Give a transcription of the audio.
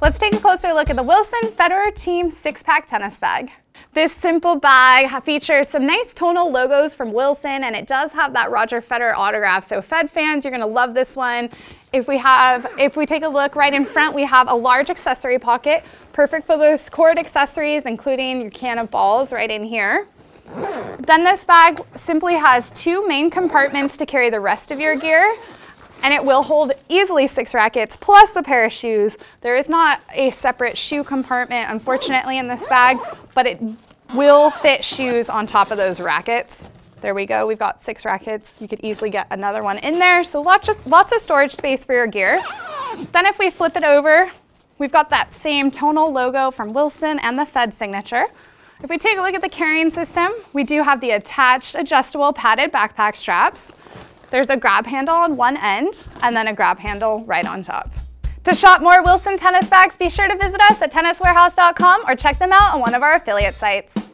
Let's take a closer look at the Wilson Federer Team 6-Pack Tennis Bag. This simple bag features some nice tonal logos from Wilson, and it does have that Roger Federer autograph. So Fed fans, you're going to love this one. If we take a look right in front, we have a large accessory pocket, perfect for those court accessories, including your can of balls right in here. Then this bag simply has two main compartments to carry the rest of your gear, and it will hold easily 6 rackets plus a pair of shoes. There is not a separate shoe compartment, unfortunately, in this bag, but it will fit shoes on top of those rackets. There we go, we've got 6 rackets. You could easily get another one in there, so lots of storage space for your gear. Then if we flip it over, we've got that same tonal logo from Wilson and the Fed signature. If we take a look at the carrying system, we do have the attached adjustable padded backpack straps. There's a grab handle on one end and then a grab handle right on top. To shop more Wilson tennis bags, be sure to visit us at tenniswarehouse.com or check them out on one of our affiliate sites.